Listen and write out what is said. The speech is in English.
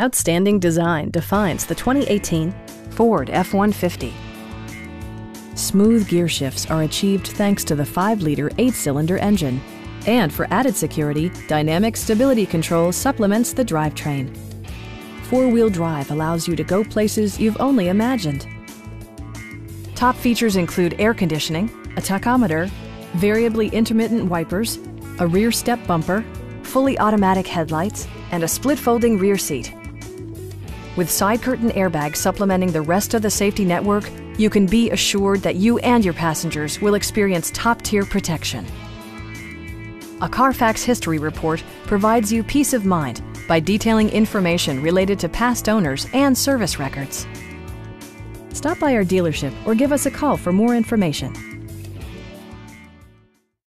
Outstanding design defines the 2018 Ford F-150. Smooth gear shifts are achieved thanks to the 5-liter 8-cylinder engine. And for added security, Dynamic Stability Control supplements the drivetrain. Four-wheel drive allows you to go places you've only imagined. Top features include air conditioning, a tachometer, variably intermittent wipers, a rear step bumper, fully automatic headlights, and a split-folding rear seat. With side curtain airbags supplementing the rest of the safety network, you can be assured that you and your passengers will experience top-tier protection. A Carfax history report provides you peace of mind by detailing information related to past owners and service records. Stop by our dealership or give us a call for more information.